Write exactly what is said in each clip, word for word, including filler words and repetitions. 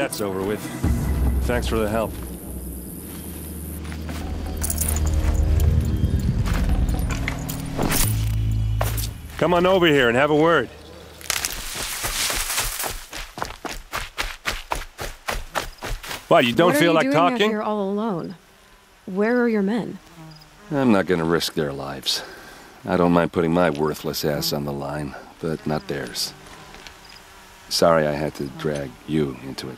that's over with. Thanks for the help. Come on over here and have a word. What, you don't feel like talking? What are you doing out here all alone? Where are your men? I'm not gonna risk their lives. I don't mind putting my worthless ass on the line, but not theirs. Sorry I had to drag you into it.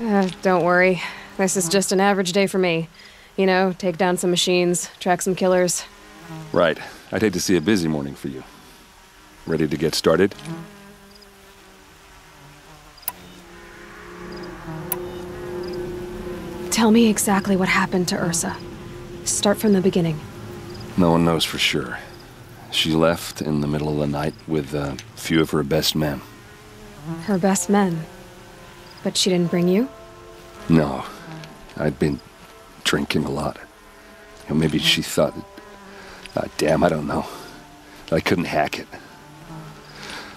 Uh, don't worry. This is just an average day for me. You know, take down some machines, track some killers. Right. I'd hate to see a busy morning for you. Ready to get started? Tell me exactly what happened to Ursa. Start from the beginning. No one knows for sure. She left in the middle of the night with a few of her best men. Her best men? But she didn't bring you? No. I'd been drinking a lot. And maybe she thought... Uh, damn, I don't know. I couldn't hack it.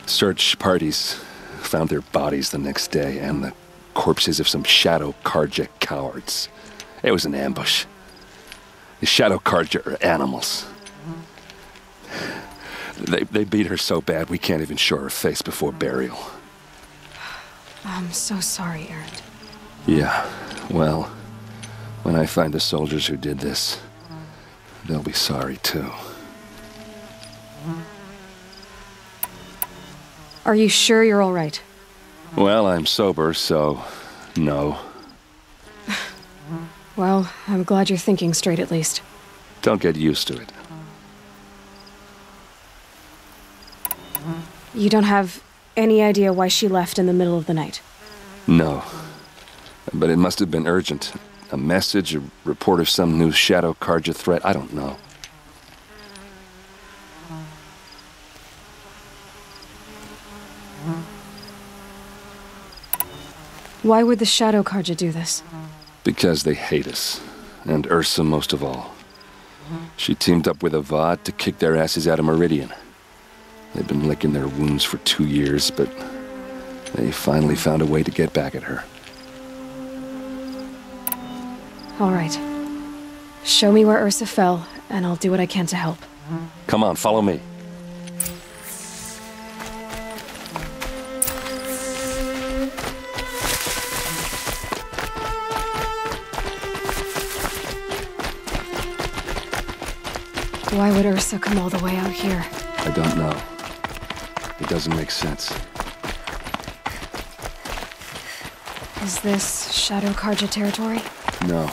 Search parties found their bodies the next day and the corpses of some Shadow Carja cowards. It was an ambush. The Shadow Carja are animals. They, they beat her so bad we can't even show her face before burial. I'm so sorry, Erend. Yeah, well, when I find the soldiers who did this, they'll be sorry too. Are you sure you're all right? Well, I'm sober, so no. Well, I'm glad you're thinking straight at least. Don't get used to it. You don't have any idea why she left in the middle of the night? No. But it must have been urgent. A message, a report of some new Shadow Carja threat, I don't know. Why would the Shadow Carja do this? Because they hate us, and Ursa most of all. She teamed up with Avad to kick their asses out of Meridian. They've been licking their wounds for two years, but they finally found a way to get back at her. All right. Show me where Ursa fell, and I'll do what I can to help. Come on, follow me. Why would Ursa come all the way out here? I don't know. It doesn't make sense. Is this Shadow Carja territory? No.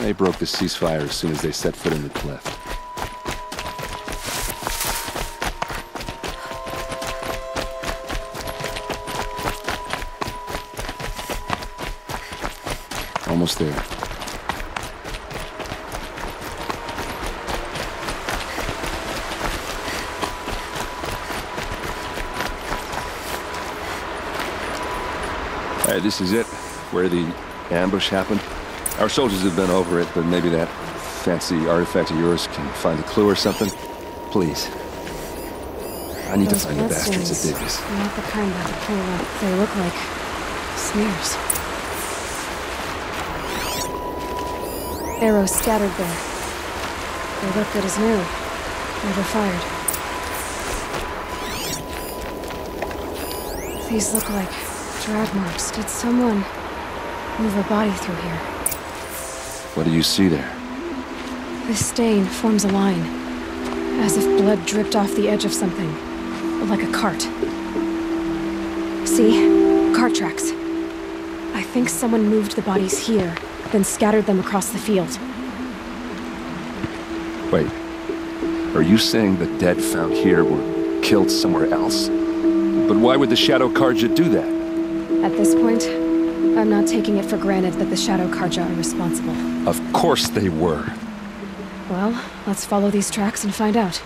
They broke the ceasefire as soon as they set foot in the cliff. Almost there. All right, this is it, where the ambush happened. Our soldiers have been over it, but maybe that fancy artifact of yours can find a clue or something. Please. I need Those to find the bastards that did this. Not the kind that would kill what they look like. Smears. Arrows scattered there. They look good as new. Never fired. These look like... drag marks. Did someone move a body through here? What do you see there? This stain forms a line, as if blood dripped off the edge of something, like a cart. See? Cart tracks. I think someone moved the bodies here, then scattered them across the field. Wait. Are you saying the dead found here were killed somewhere else? But why would the Shadow Carja do that? At this point, I'm not taking it for granted that the Shadow Carja are responsible. Of course they were. Well, let's follow these tracks and find out.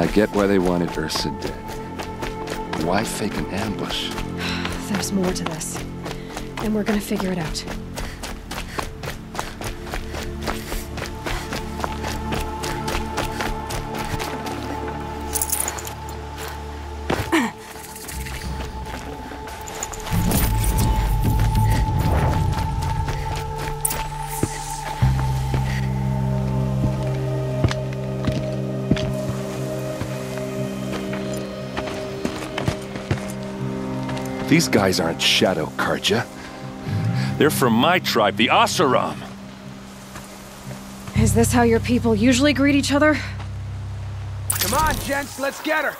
I get why they wanted Ursa dead. Why fake an ambush? There's more to this, and we're gonna figure it out. These guys aren't Shadow Carja. They're from my tribe, the Oseram. Is this how your people usually greet each other? Come on, gents, let's get her.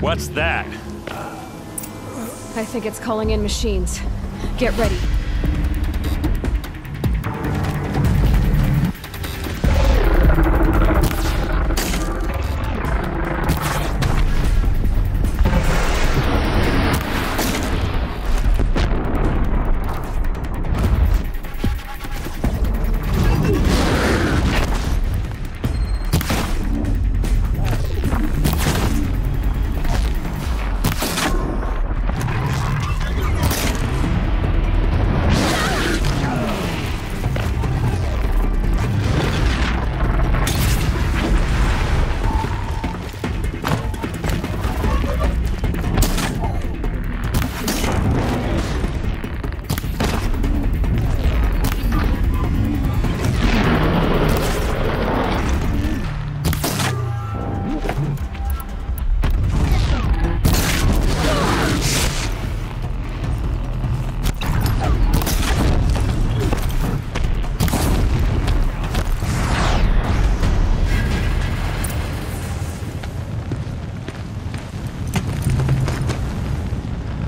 What's that? I think it's calling in machines. Get ready.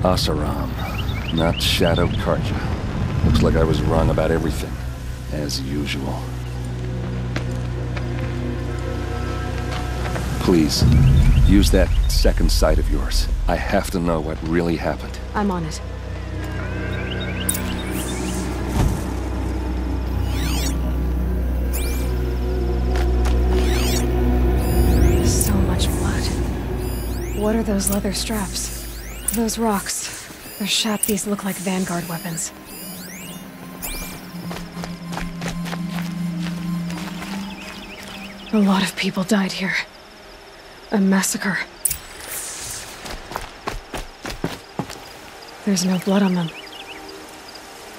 Asaram, not Shadow Carja. Looks like I was wrong about everything, as usual. Please, use that second sight of yours. I have to know what really happened. I'm on it. So much blood. What are those leather straps? Those rocks, their sharp these look like Vanguard weapons. A lot of people died here. A massacre. There's no blood on them.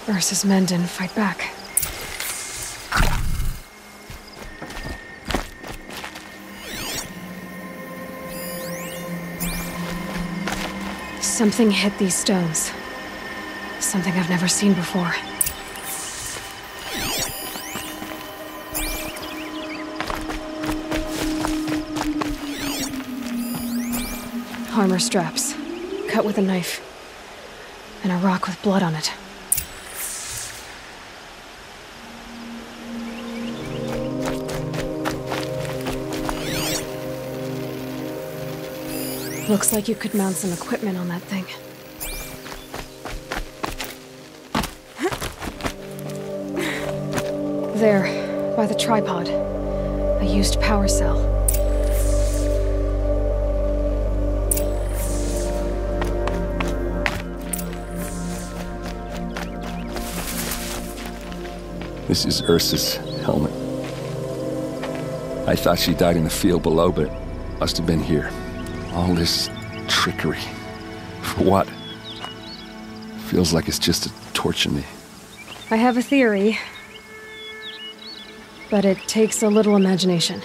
Ursa's men didn't fight back. Something hit these stones. Something I've never seen before. Armor straps, cut with a knife, and a rock with blood on it. Looks like you could mount some equipment on that thing. There, by the tripod. A used power cell. This is Ursa's helmet. I thought she died in the field below, but must have been here. All this trickery. For what? Feels like it's just to torture me. I have a theory. But it takes a little imagination.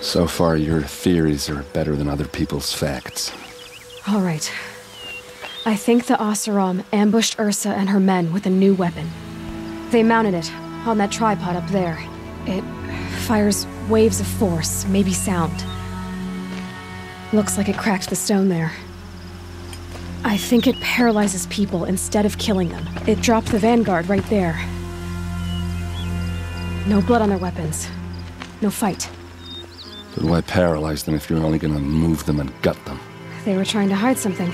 So far, your theories are better than other people's facts. All right. I think the Oseram ambushed Ursa and her men with a new weapon. They mounted it on that tripod up there. It fires waves of force, maybe sound. Looks like it cracked the stone there. I think it paralyzes people instead of killing them. It dropped the Vanguard right there. No blood on their weapons. No fight. But why paralyze them if you're only gonna move them and gut them? They were trying to hide something.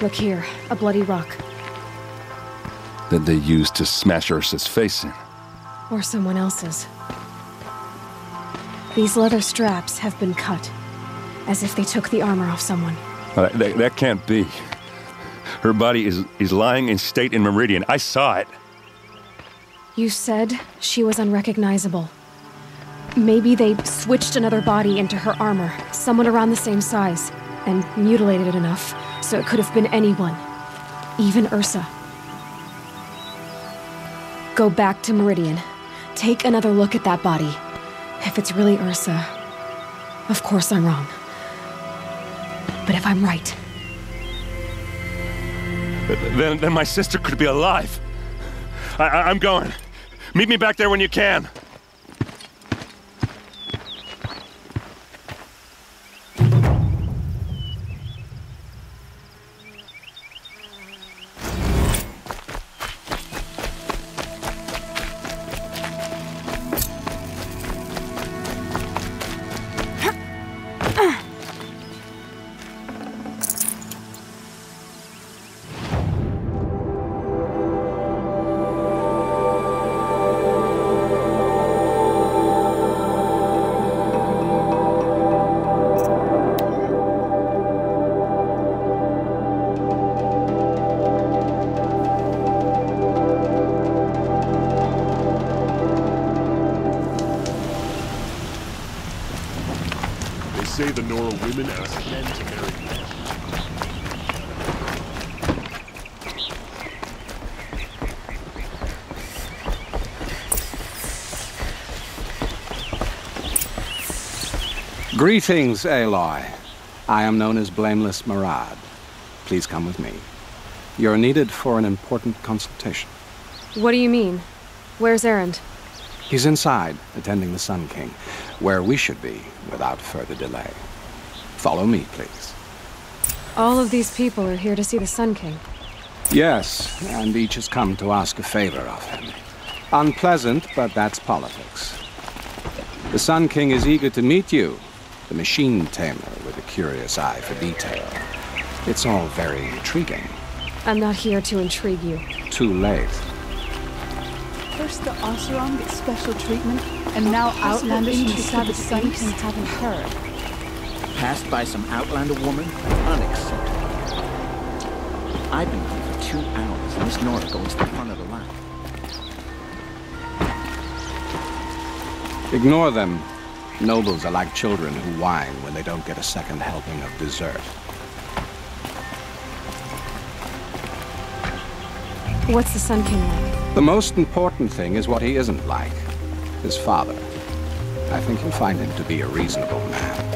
Look here, a bloody rock. That they used to smash Ursa's face in. Or someone else's. These leather straps have been cut, as if they took the armor off someone. Uh, that, that can't be. Her body is, is lying in state in Meridian. I saw it. You said she was unrecognizable. Maybe they switched another body into her armor, someone around the same size, and mutilated it enough so it could have been anyone, even Ursa. Go back to Meridian. Take another look at that body. If it's really Ursa, of course I'm wrong. But if I'm right... Then, then my sister could be alive. I, I, I'm going. Meet me back there when you can. The Nora women ask men to marry them. Greetings, Aloy. I am known as Blameless Marad. Please come with me. You're needed for an important consultation. What do you mean? Where's Erend? He's inside, attending the Sun King, where we should be without further delay. Follow me, please. All of these people are here to see the Sun King. Yes, and each has come to ask a favor of him. Unpleasant, but that's politics. The Sun King is eager to meet you, the machine tamer with a curious eye for detail. It's all very intriguing. I'm not here to intrigue you. Too late. First the Oseram gets special treatment, and now Outlanders from the Savage Sands haven't heard. Passed by some Outlander woman? Unacceptable. I've been here for two hours, and this Nora goes to the front of the line. Ignore them. Nobles are like children who whine when they don't get a second helping of dessert. What's the Sun King like? The most important thing is what he isn't like, his father. I think you'll find him to be a reasonable man.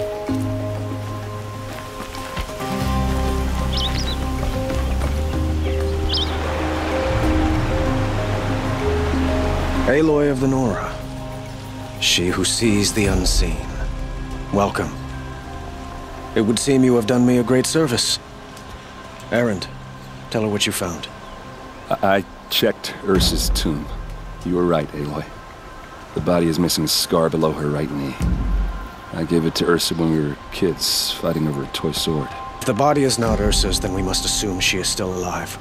Aloy of the Nora, she who sees the unseen. Welcome. It would seem you have done me a great service. Erend, tell her what you found. I... checked Ursa's tomb. You were right, Aloy. The body is missing a scar below her right knee. I gave it to Ursa when we were kids, fighting over a toy sword. If the body is not Ursa's, then we must assume she is still alive.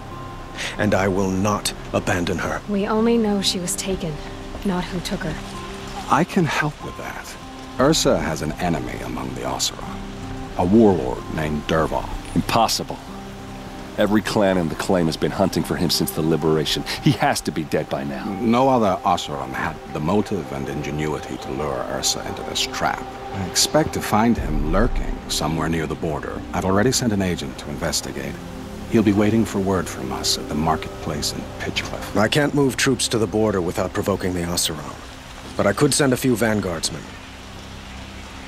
And I will not abandon her. We only know she was taken, not who took her. I can help with that. Ursa has an enemy among the Oseram, a warlord named Dervahl. Impossible. Every clan in the claim has been hunting for him since the liberation. He has to be dead by now. No other Oseram had the motive and ingenuity to lure Ursa into this trap. I expect to find him lurking somewhere near the border. I've already sent an agent to investigate. He'll be waiting for word from us at the marketplace in Pitchcliff. I can't move troops to the border without provoking the Oseram. But I could send a few vanguardsmen.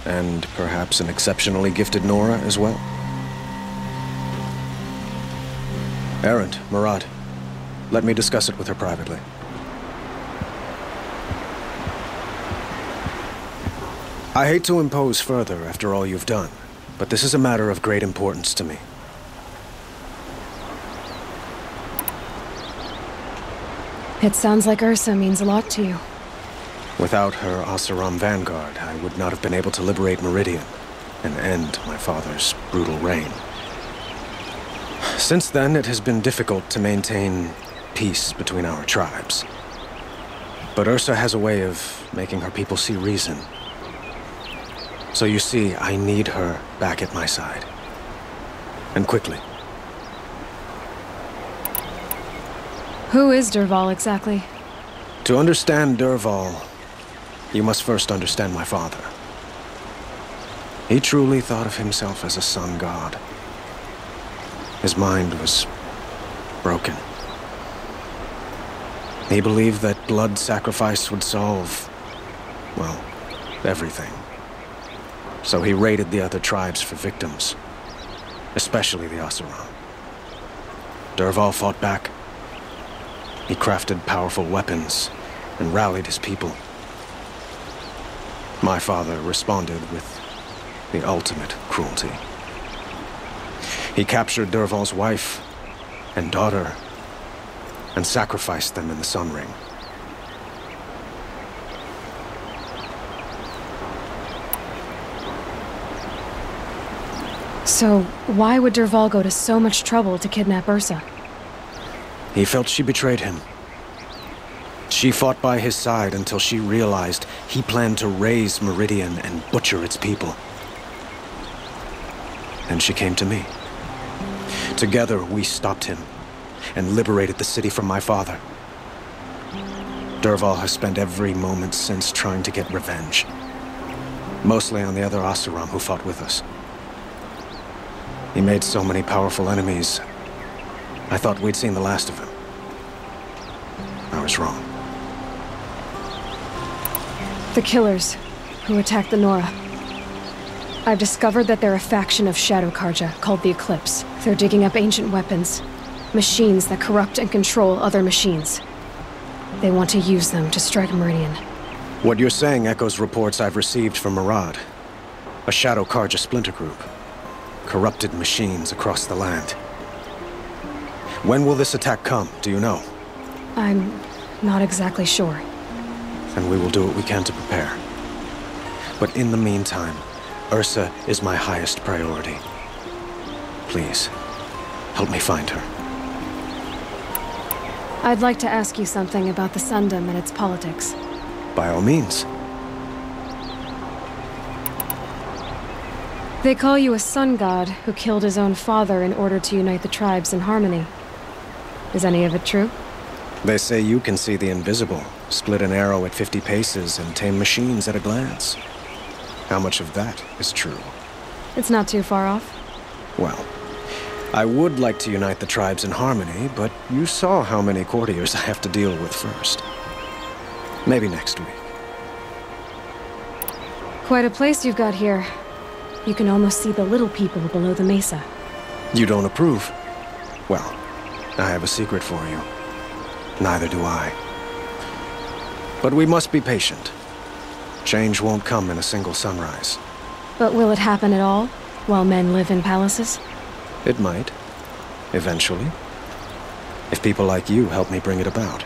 And perhaps an exceptionally gifted Nora as well. Erend, Marad. Let me discuss it with her privately. I hate to impose further after all you've done, but this is a matter of great importance to me. It sounds like Ursa means a lot to you. Without her Oseram Vanguard, I would not have been able to liberate Meridian and end my father's brutal reign. Since then, it has been difficult to maintain peace between our tribes. But Ursa has a way of making her people see reason. So you see, I need her back at my side. And quickly. Who is Dervahl exactly? To understand Dervahl, you must first understand my father. He truly thought of himself as a sun god. His mind was broken. He believed that blood sacrifice would solve, well, everything. So he raided the other tribes for victims, especially the Asaram. Dervahl fought back. He crafted powerful weapons and rallied his people. My father responded with the ultimate cruelty. He captured Dervahl's wife and daughter and sacrificed them in the Sun Ring. So, why would Dervahl go to so much trouble to kidnap Ursa? He felt she betrayed him. She fought by his side until she realized he planned to raise Meridian and butcher its people. Then she came to me. Together, we stopped him and liberated the city from my father. Dervahl has spent every moment since trying to get revenge, mostly on the other Oseram who fought with us. He made so many powerful enemies, I thought we'd seen the last of him. I was wrong. The killers who attacked the Nora. I've discovered that they're a faction of Shadow Carja called the Eclipse. They're digging up ancient weapons, machines that corrupt and control other machines. They want to use them to strike Meridian. What you're saying echoes reports I've received from Marad, a Shadow Carja splinter group. Corrupted machines across the land. When will this attack come, do you know? I'm not exactly sure. Then we will do what we can to prepare. But in the meantime, Ursa is my highest priority. Please, help me find her. I'd like to ask you something about the Sundom and its politics. By all means. They call you a sun god who killed his own father in order to unite the tribes in harmony. Is any of it true? They say you can see the invisible, split an arrow at fifty paces, and tame machines at a glance. How much of that is true? It's not too far off. Well, I would like to unite the tribes in harmony, but you saw how many courtiers I have to deal with first. Maybe next week. Quite a place you've got here. You can almost see the little people below the mesa. You don't approve? Well, I have a secret for you. Neither do I. But we must be patient. Change won't come in a single sunrise. But will it happen at all, while men live in palaces? It might. Eventually. If people like you help me bring it about.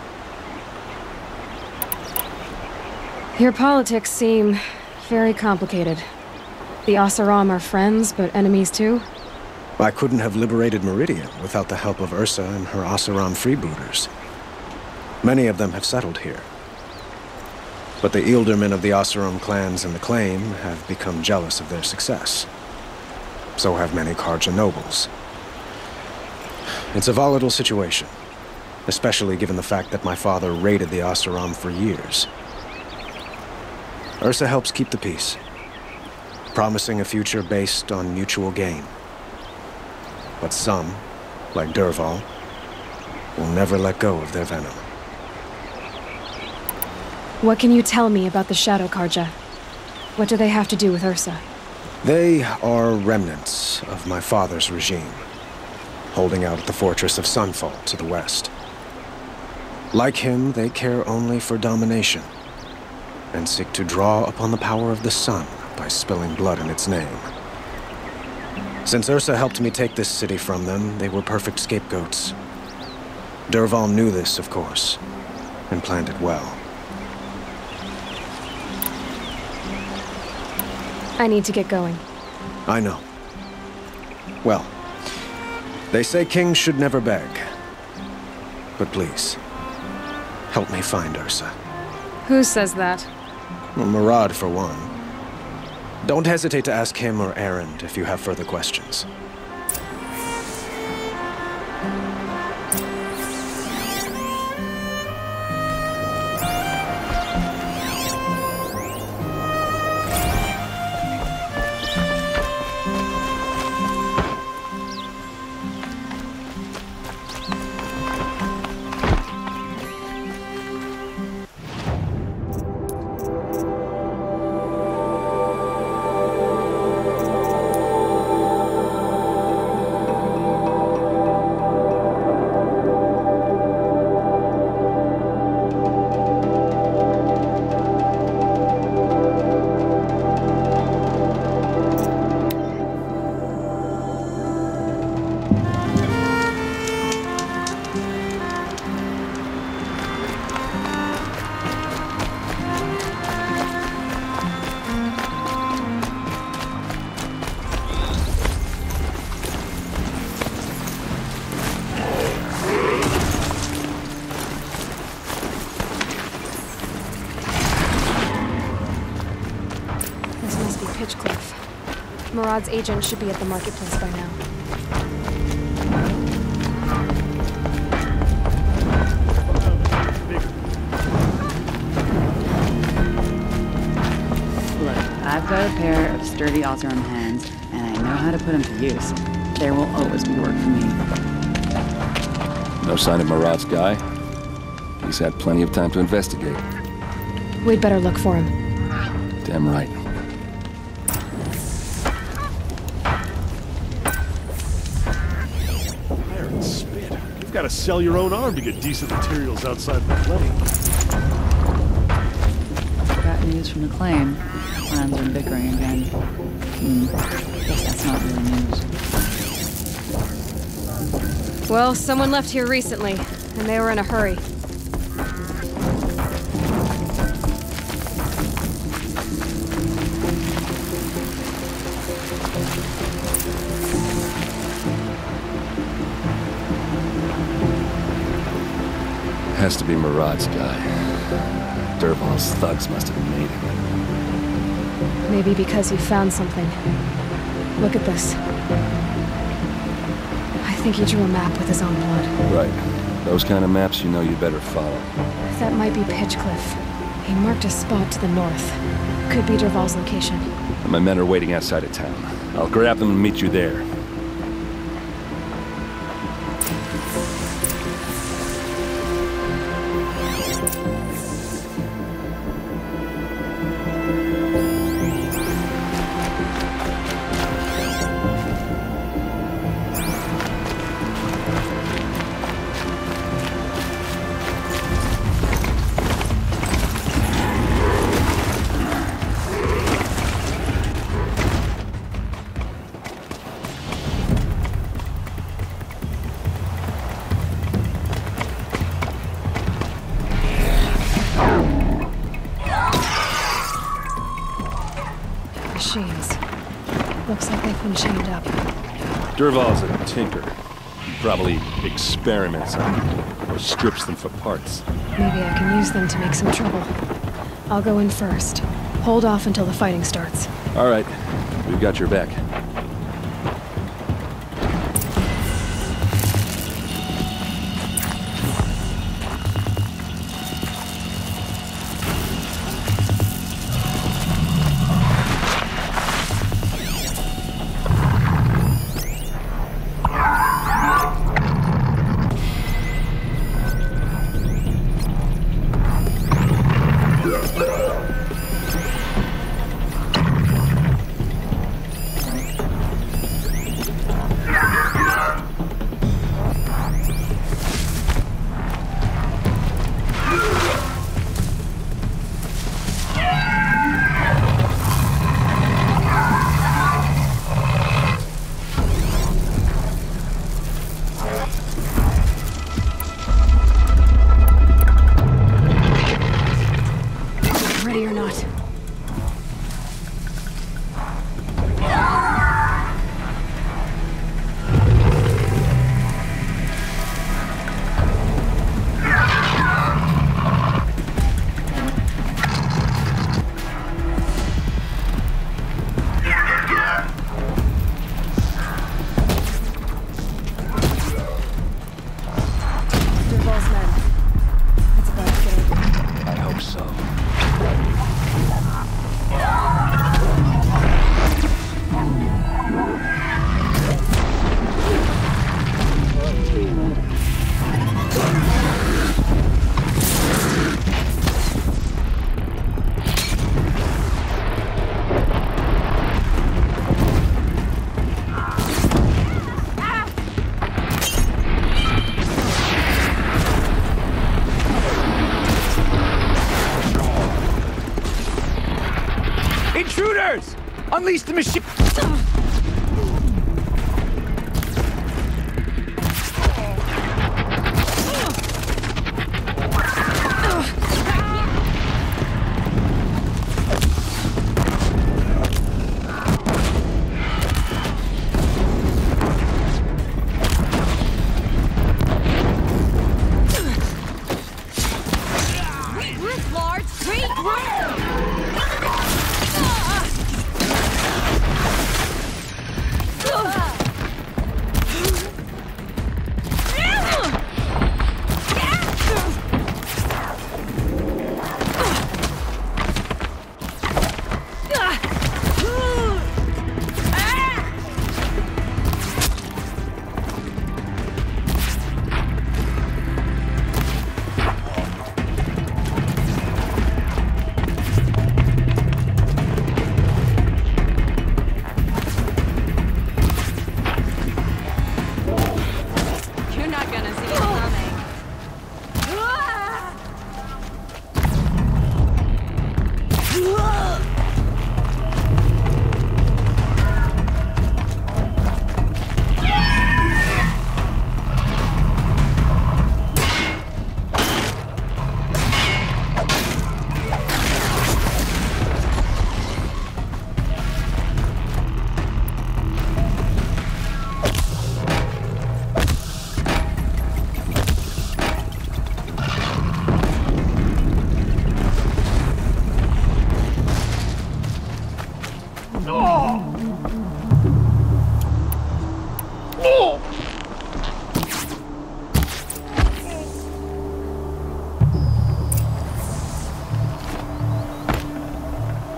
Your politics seem very complicated. The Oseram are friends, but enemies too? I couldn't have liberated Meridian without the help of Ursa and her Oseram freebooters. Many of them have settled here. But the ealdormen of the Oseram clans in the claim have become jealous of their success. So have many Carja nobles. It's a volatile situation, especially given the fact that my father raided the Oseram for years. Ursa helps keep the peace, promising a future based on mutual gain. But some, like Dervahl, will never let go of their venom. What can you tell me about the Shadow Carja? What do they have to do with Ursa? They are remnants of my father's regime, holding out at the fortress of Sunfall to the west. Like him, they care only for domination, and seek to draw upon the power of the sun by spilling blood in its name. Since Ursa helped me take this city from them, they were perfect scapegoats. Dervahl knew this, of course, and planned it well. I need to get going. I know. Well, they say kings should never beg. But please, help me find Ursa. Who says that? Well, Marad, for one. Don't hesitate to ask him or Erend if you have further questions. Pitchcliff. Marad's agent should be at the marketplace by now. Look, I've got a pair of sturdy Oseram hands, and I know how to put them to use. There will always be work for me. No sign of Marad's guy? He's had plenty of time to investigate. We'd better look for him. Damn right. Gotta sell your own arm to get decent materials outside the plane. Got news from the claim. Plans are bickering again. Hmm. Guess that's not really news. Well, someone left here recently, and they were in a hurry. Has to be Marad's guy. Dervahl's thugs must have made him. Maybe because you found something. Look at this. I think he drew a map with his own blood. Right. Those kind of maps you know you better follow. That might be Pitchcliff. He marked a spot to the north. Could be Dervahl's location. My men are waiting outside of town. I'll grab them and meet you there. Dervahl's a tinker. He probably experiments on them, or strips them for parts. Maybe I can use them to make some trouble. I'll go in first. Hold off until the fighting starts. All right. We've got your back. not. Unleash the machine!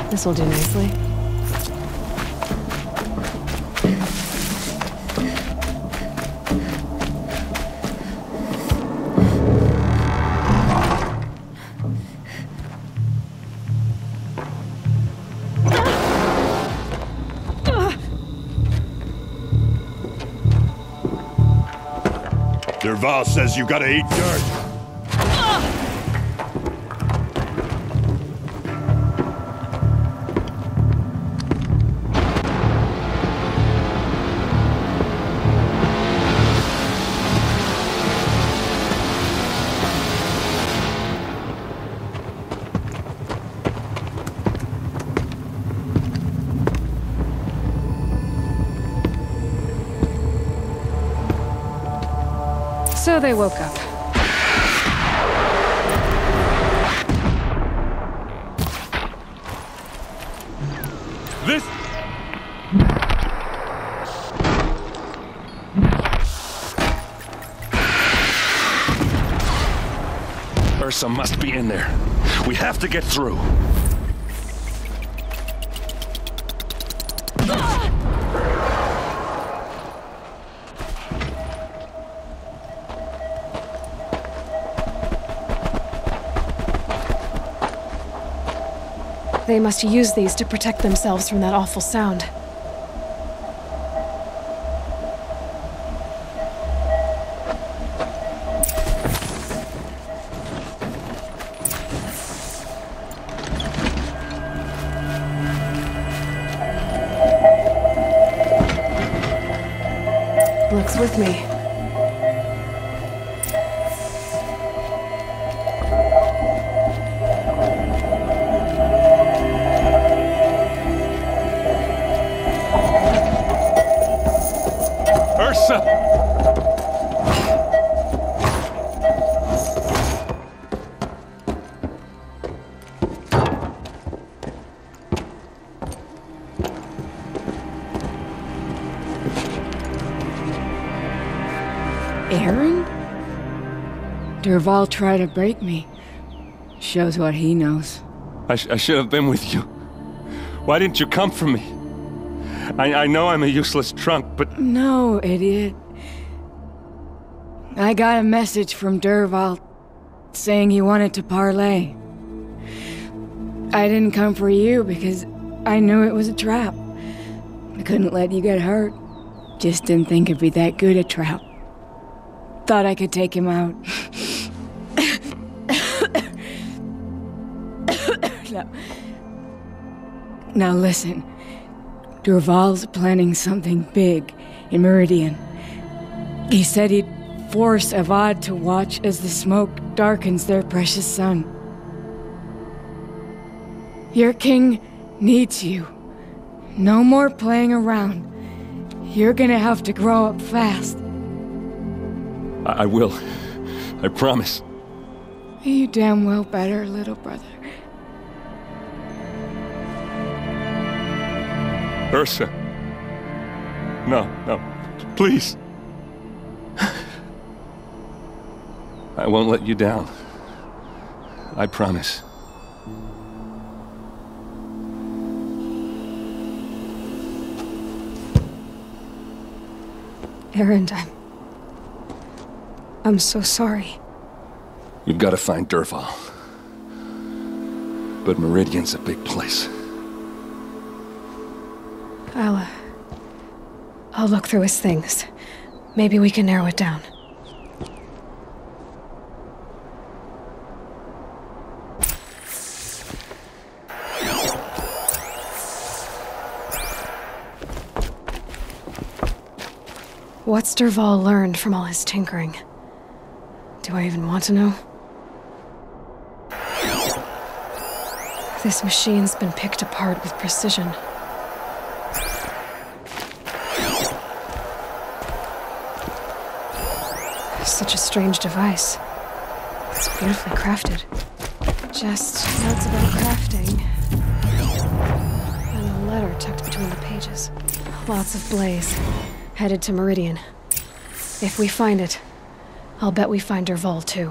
This will do nicely. Dervahl says you gotta eat dirt. So they woke up. This... Ursa must be in there. We have to get through. They must use these to protect themselves from that awful sound. Looks with me. Erend? Dervahl tried to break me. Shows what he knows. I, sh I should have been with you. Why didn't you come for me? I, I know I'm a useless trunk, but... No, idiot. I got a message from Dervahl saying he wanted to parlay. I didn't come for you because I knew it was a trap. I couldn't let you get hurt. Just didn't think it'd be that good a trap. Thought I could take him out. No. Now listen. Dervahl's planning something big in Meridian. He said he'd force Avad to watch as the smoke darkens their precious sun. Your king needs you. No more playing around. You're gonna have to grow up fast. I, I will. I promise. You damn well better, little brother. Ursa. No, no. Please. I won't let you down. I promise. Erend, I'm... I'm so sorry. You've got to find Dervahl. But Meridian's a big place. I'll... Uh, I'll look through his things. Maybe we can narrow it down. What's Dervahl learned from all his tinkering? Do I even want to know? This machine's been picked apart with precision. Such a strange device. It's beautifully crafted. Just notes about crafting. And a letter tucked between the pages. Lots of blaze. Headed to Meridian. If we find it, I'll bet we find Dervahl too.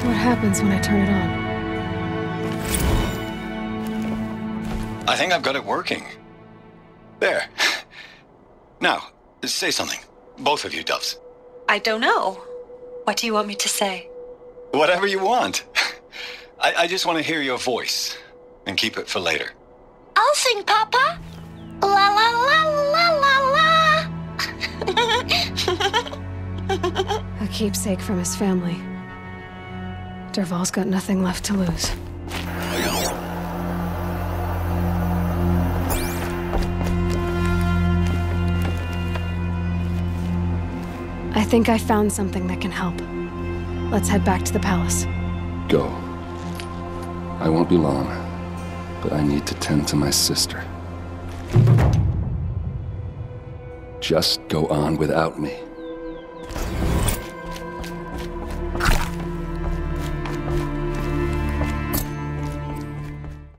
What happens when I turn it on? I think I've got it working. There. Now, say something. Both of you doves. I don't know. What do you want me to say? Whatever you want. I, I just want to hear your voice. And keep it for later. I'll sing, Papa. La la la la la la. A keepsake from his family. Dervahl's got nothing left to lose. I think I found something that can help. Let's head back to the palace. Go. I won't be long. But I need to tend to my sister. Just go on without me.